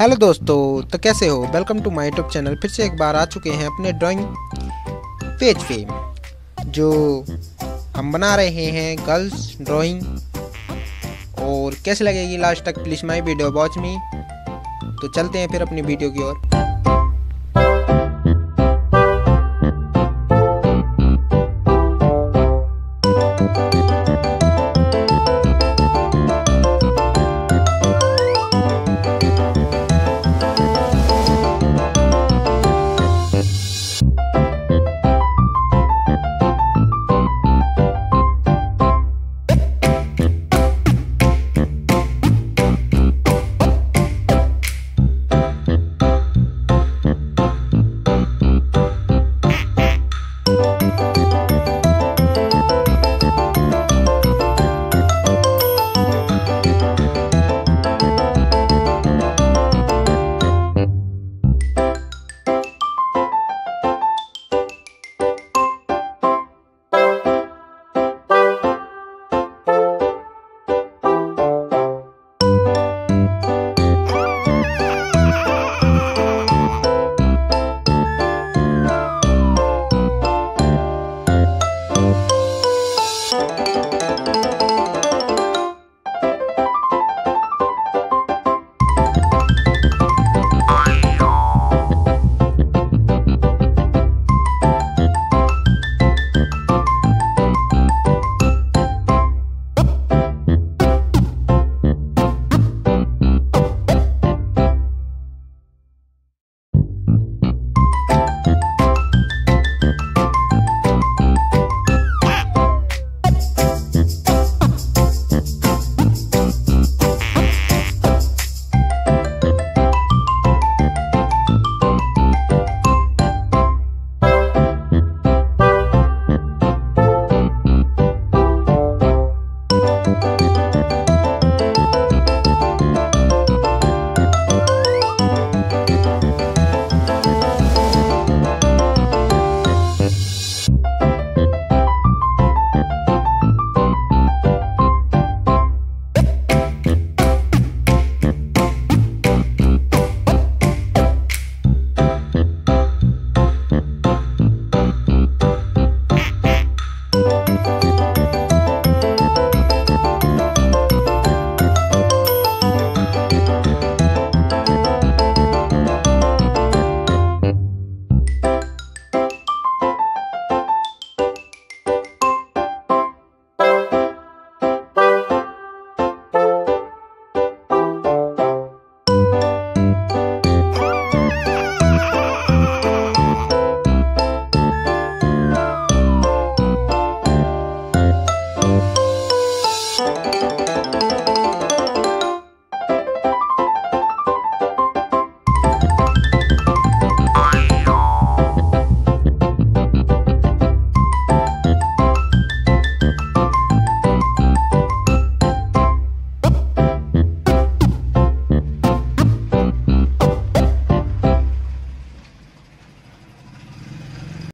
Hello दोस्तों, तो कैसे हो। Welcome to my YouTube channel. फिर से एक बार आ चुके हैं अपने ड्राइंग पेज पे, जो हम बना रहे हैं गर्ल्स ड्राइंग। और कैसे लगेगी लास्ट तक, please my video watch me. तो चलते हैं फिर अपनी वीडियो की ओर।